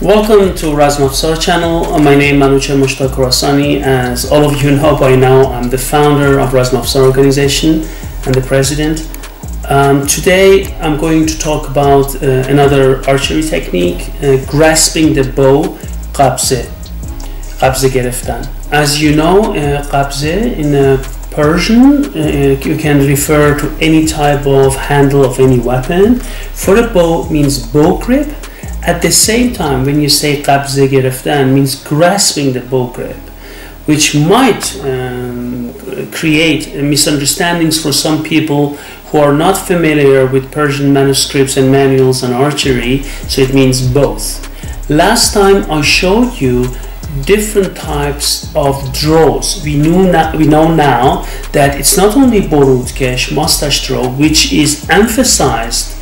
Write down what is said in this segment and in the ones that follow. Welcome to Razmafzar channel. My name is Manouchehr Moshtagh Khorasani. As all of you know by now, I'm the founder of Razmafzar organization and the president. Today I'm going to talk about another archery technique, grasping the bow, Qabze gereftan. As you know, Qabze in Persian, you can refer to any type of handle of any weapon. For a bow means bow grip. At the same time, when you say Qabze gereftan means grasping the bow grip, which might create misunderstandings for some people who are not familiar with Persian manuscripts and manuals on archery, so it means both. Last time I showed you different types of draws. We know now that it's not only Borutkesh, mustache draw, which is emphasized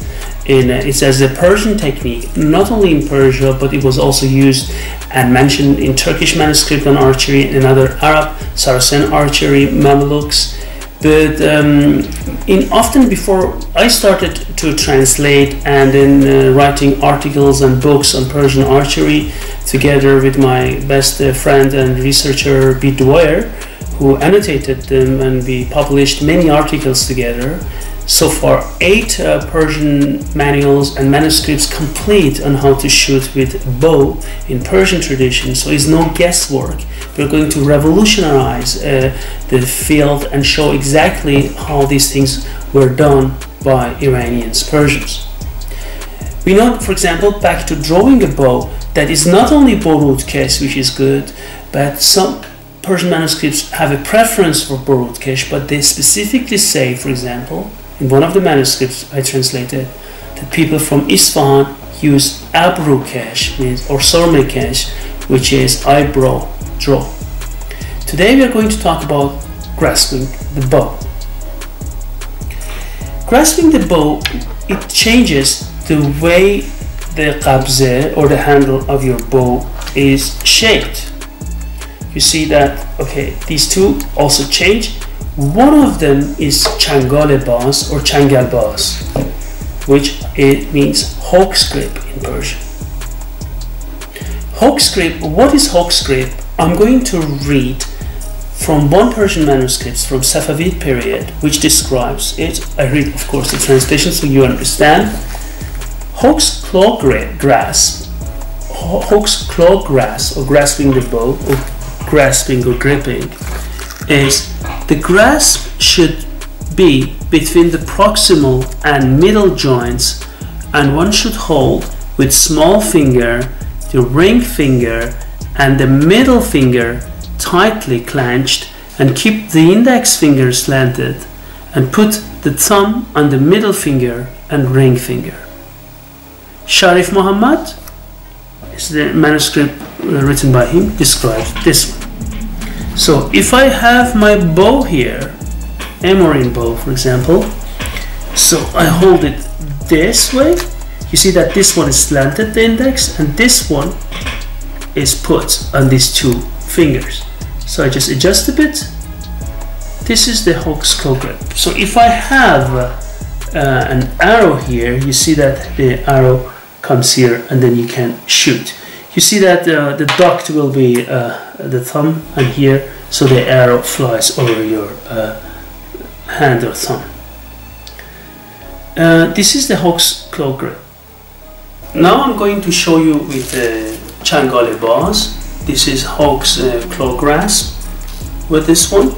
in, it's as a Persian technique, not only in Persia, but it was also used and mentioned in Turkish manuscript on archery and other Arab, Saracen archery, Mamluks. But often before I started to translate and then writing articles and books on Persian archery together with my best friend and researcher Peter Dwyer, who annotated them, and we published many articles together. So far, 8 Persian manuals and manuscripts complete on how to shoot with bow in Persian tradition, so it's no guesswork. We're going to revolutionize the field and show exactly how these things were done by Iranians, Persians. We know, for example, back to drawing a bow, that is not only Borutkesh, which is good, but some Persian manuscripts have a preference for Borutkesh, but they specifically say, for example, in one of the manuscripts I translated, that people from Isfahan use abrukesh, or sormekesh, which is eyebrow draw. Today we are going to talk about grasping the bow. Grasping the bow, it changes the way the qabze or the handle of your bow is shaped. You see that, okay, these two also change. One of them is Changal-e Baz or Changal-e Baz, which it means hawk's grip in Persian. Hawk's grip, what is hawk's grip? I'm going to read from one Persian manuscript from Safavid period, which describes it. I read, of course, the translation so you understand. Hawk's claw grasp, hawk's claw grasp, or grasping the bow, or grasping or gripping, is the grasp should be between the proximal and middle joints, and one should hold with small finger, the ring finger and the middle finger tightly clenched, and keep the index finger slanted, and put the thumb on the middle finger and ring finger. Sharif Muhammad, is the manuscript written by him, describes this one. So if I have my bow here, Amorine bow for example, so I hold it this way, you see that this one is slanted, the index, and this one is put on these two fingers. So I just adjust a bit. This is the hawk's claw grip. So if I have an arrow here, you see that the arrow comes here and then you can shoot. You see that the duct will be the thumb and here, so the arrow flies over your hand or thumb. This is the hawk's claw grip. Now I'm going to show you with Changal-e Baz. This is hawk's claw grasp with this one.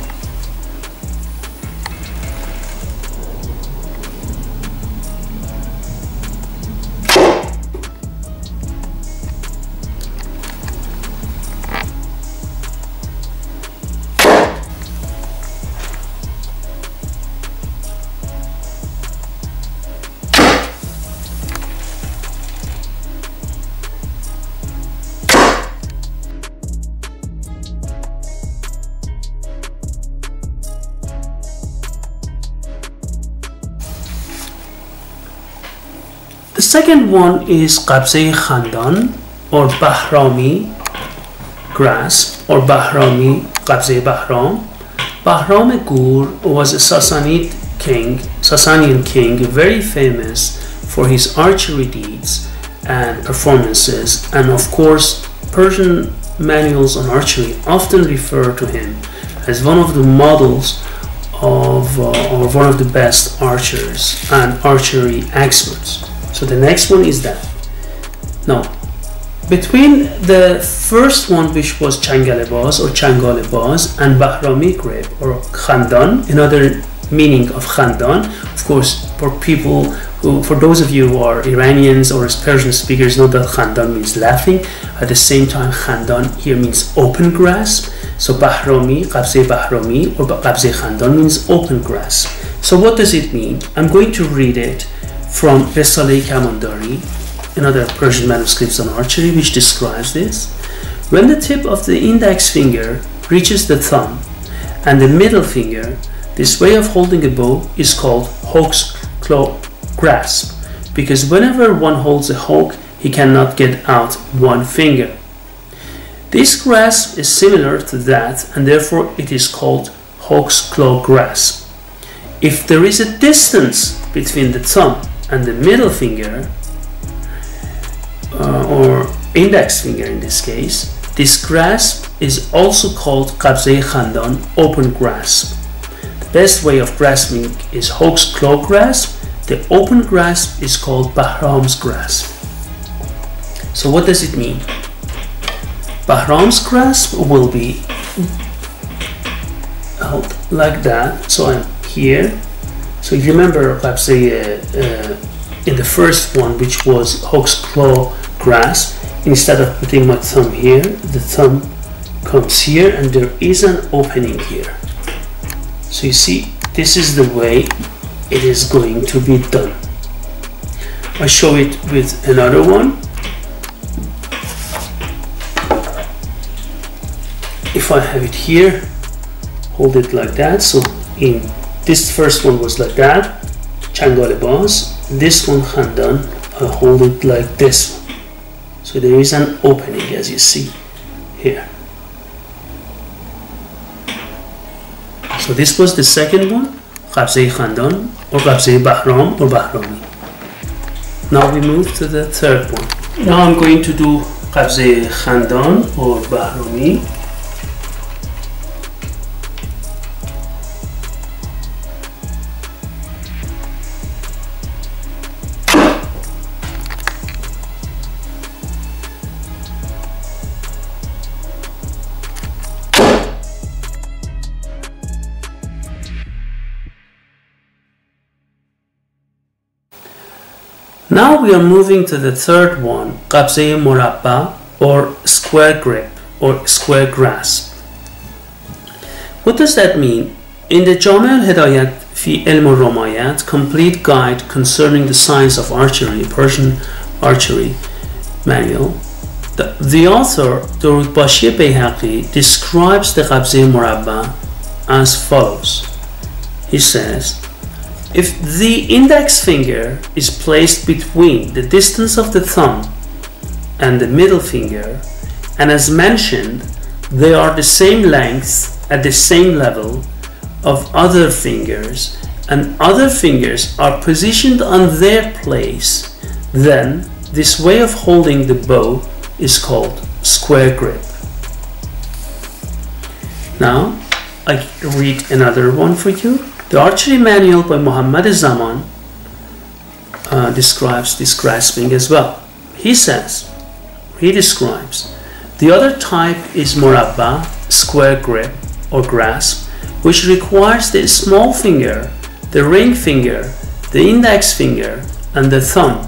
The second one is Qabze-ye Khandan or Bahrami grasp or Bahrami, Qabze-ye Bahram. Bahram-e Gur was a Sassanid king, Sasanian king, very famous for his archery deeds and performances, and of course Persian manuals on archery often refer to him as one of the models of or one of the best archers and archery experts. So the next one is that. Now, between the first one, which was Changal-e Baz or Changal-e Baz, and Bahrami grip or Khandan, another meaning of Khandan, of course, for people who, for those of you who are Iranians or Persian speakers, know that Khandan means laughing. At the same time, Khandan here means open grasp. So Bahrami, Qabze-ye Bahrami or Qabze-ye Khandan means open grasp. So what does it mean? I'm going to read it from Resaleh-ye Kamandari, another Persian manuscripts on archery, which describes this. When the tip of the index finger reaches the thumb and the middle finger, this way of holding a bow is called hawk's claw grasp, because whenever one holds a hawk, he cannot get out one finger. This grasp is similar to that, and therefore it is called hawk's claw grasp. If there is a distance between the thumb and the middle finger, or index finger in this case, this grasp is also called Qabze-ye Khandan, open grasp. The best way of grasping is hawk's claw grasp. The open grasp is called Bahram's grasp. So what does it mean? Bahram's grasp will be out like that. So I'm here. So if you remember Qabze-ye in the first one, which was hawk's claw grasp, instead of putting my thumb here, the thumb comes here, and there is an opening here. So you see, this is the way it is going to be done. I show it with another one. If I have it here, hold it like that. So in this first one was like that, Changal-e Baz. This one, Khandan, I hold it like this one. So there is an opening, as you see here. So this was the second one, Qabze-ye Khandan or Qabze-ye Bahram or Bahrami. Now we move to the third one. Now I'm going to do Qabze-ye Khandan or Bahrami. Now we are moving to the third one, Qabze-ye Morabba or square grip or square grasp. What does that mean? In the Jannat al-Hedayat fi Ilm al-Ramayat, complete guide concerning the science of archery, Persian archery manual, the author Dorrat Bashir Beyhaqi describes the Qabze-ye Morabba as follows. He says, if the index finger is placed between the distance of the thumb and the middle finger, and as mentioned, they are the same length at the same level of other fingers, and other fingers are positioned on their place, then this way of holding the bow is called square grip. Now, I read another one for you. The archery manual by Muhammad Zaman describes this grasping as well. He says, he describes, the other type is Morabba, square grip or grasp, which requires the small finger, the ring finger, the index finger, and the thumb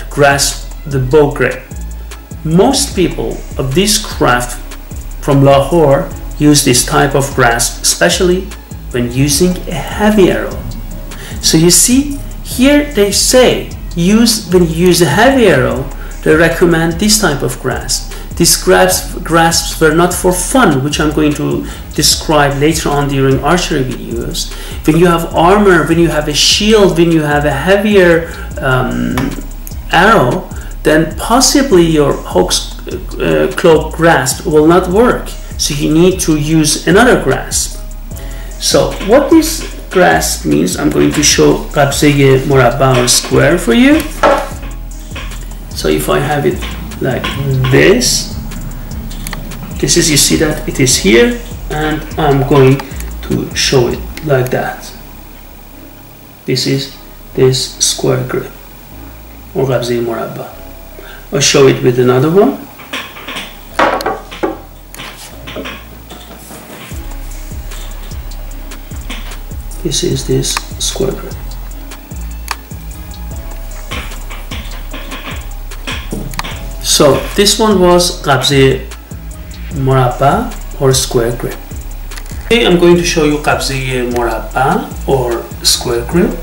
to grasp the bow grip. Most people of this craft from Lahore use this type of grasp, especially when using a heavy arrow. So you see, here they say, when you use a heavy arrow, they recommend this type of grasp. These grasps were not for fun, which I'm going to describe later on during archery videos. When you have armor, when you have a shield, when you have a heavier arrow, then possibly your hawk's claw grasp will not work. So you need to use another grasp. So what this grasp means, I'm going to show Qabze-ye Morabba or square for you. So if I have it like this is, you see that it is here, and I'm going to show it like that. This is this square grip or Qabze-ye Morabba. I'll show it with another one. This is this square grip. So this one was Qabze-ye Morabba or square grip. Today I'm going to show you Qabze-ye Morabba or square grip.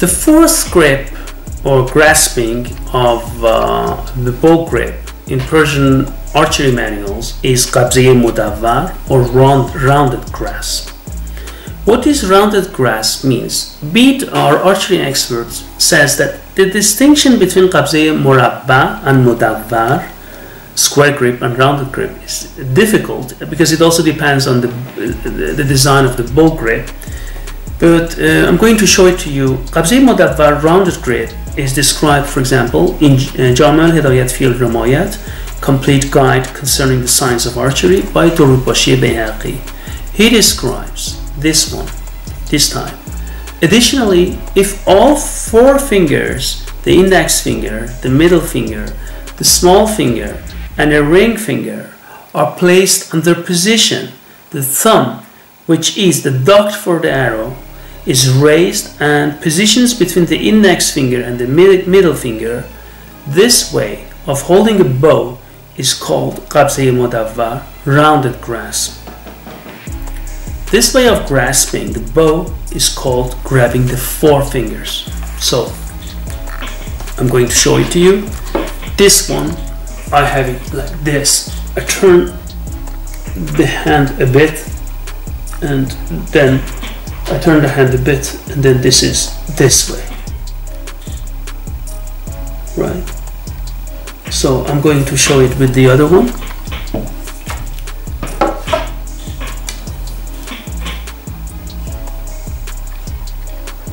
The fourth grip or grasping of the bow grip in Persian archery manuals is Qabze-ye Modavvar or rounded grasp. What is rounded grasp means? Beat, our archery expert, says that the distinction between Qabze-ye Morabba and Modavvar, square grip and rounded grip, is difficult because it also depends on the design of the bow grip. But I'm going to show it to you. Qabze-ye Modavvar rounded grip is described, for example, in Jannat al-Hedayat fi Ilm al-Ramayat, Complete Guide Concerning the Science of Archery by Dorrat Bashir Beyhaqi. He describes this one, this time. Additionally, if all four fingers, the index finger, the middle finger, the small finger, and a ring finger, are placed under position, the thumb, which is the duct for the arrow, is raised and positions between the index finger and the middle finger. This way of holding a bow is called Qabze-ye Modavvar, rounded grasp. This way of grasping the bow is called grabbing the four fingers. So I'm going to show it to you. This one, I have it like this. I turn the hand a bit, and then I turn the hand a bit, and then this is this way, right? So I'm going to show it with the other one.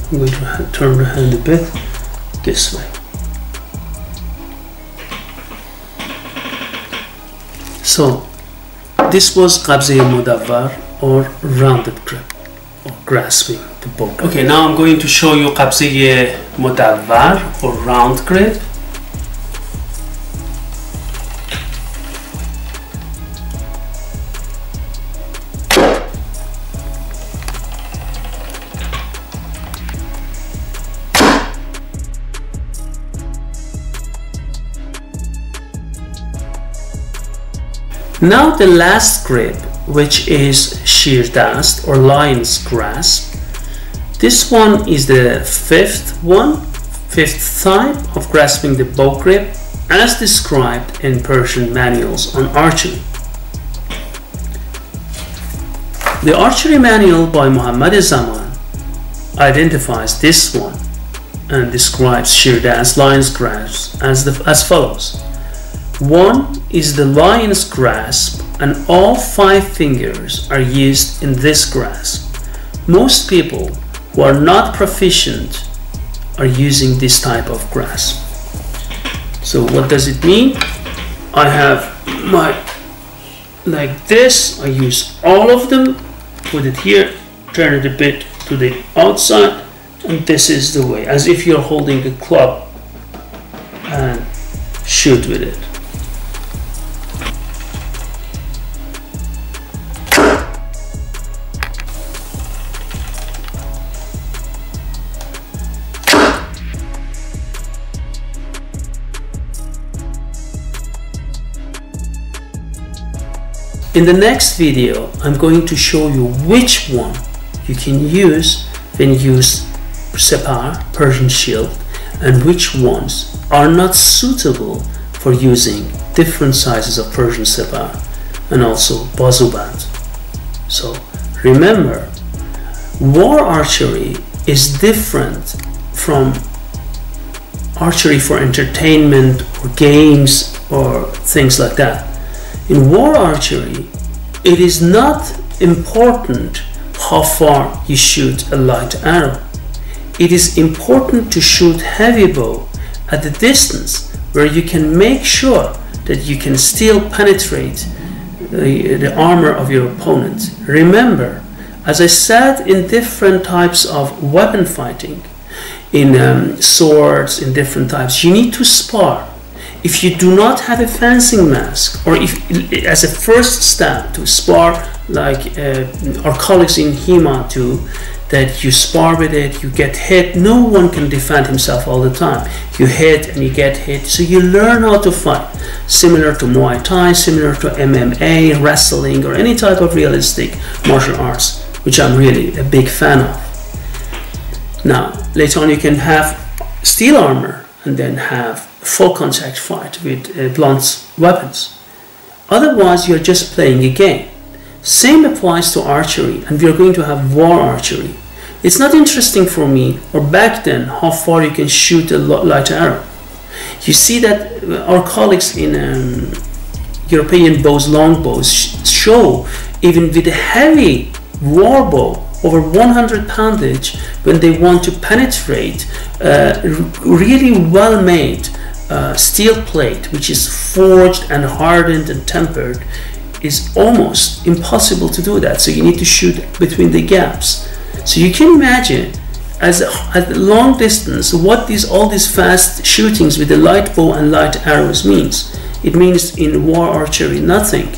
I'm going to turn the hand a bit this way. So this was Qabze-ye Modavvar or rounded grip, or grasping the bow grip. Okay, now I'm going to show you Qabze-ye Modavvar or round grip. Now the last grip, which is Sheerdast or lion's grasp. This one is the fifth type of grasping the bow grip as described in Persian manuals on archery. The archery manual by Muhammad Zaman identifies this one and describes Sheerdast lion's grasp as follows. One is the lion's grasp, and all five fingers are used in this grasp. Most people who are not proficient are using this type of grasp. So what does it mean? I have my, like this, I use all of them, put it here, turn it a bit to the outside, and this is the way, as if you're holding a club and shoot with it. In the next video, I'm going to show you which one you can use when you use separ, Persian shield, and which ones are not suitable for using different sizes of Persian separ and also bazuband. So remember, war archery is different from archery for entertainment or games or things like that. In war archery, it is not important how far you shoot a light arrow. It is important to shoot heavy bow at the distance where you can make sure that you can still penetrate the armor of your opponent. Remember, as I said, in different types of weapon fighting, in swords, in different types, you need to spar. If you do not have a fencing mask, or if as a first step to spar, like our colleagues in HEMA do, that you spar with it, you get hit, no one can defend himself all the time. You hit and you get hit, so you learn how to fight. Similar to Muay Thai, similar to MMA, wrestling, or any type of realistic martial arts, which I'm really a big fan of. Now, later on you can have steel armor and then have full contact fight with blunt weapons. Otherwise, you're just playing a game. Same applies to archery, and we are going to have war archery. It's not interesting for me, or back then, how far you can shoot a light arrow. You see that our colleagues in European bows, long bows, show even with a heavy war bow, over 100 poundage, when they want to penetrate really well-made steel plate, which is forged and hardened and tempered, is almost impossible to do that. So you need to shoot between the gaps. So you can imagine, as at long distance, what all these fast shootings with the light bow and light arrows means. It means in war archery nothing.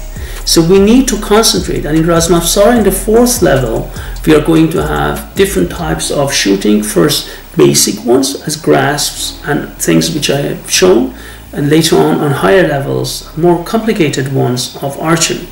So we need to concentrate. And in Razmafzar, in the 4th level, we are going to have different types of shooting. First, basic ones as grasps and things which I have shown, and later on higher levels, more complicated ones of archery.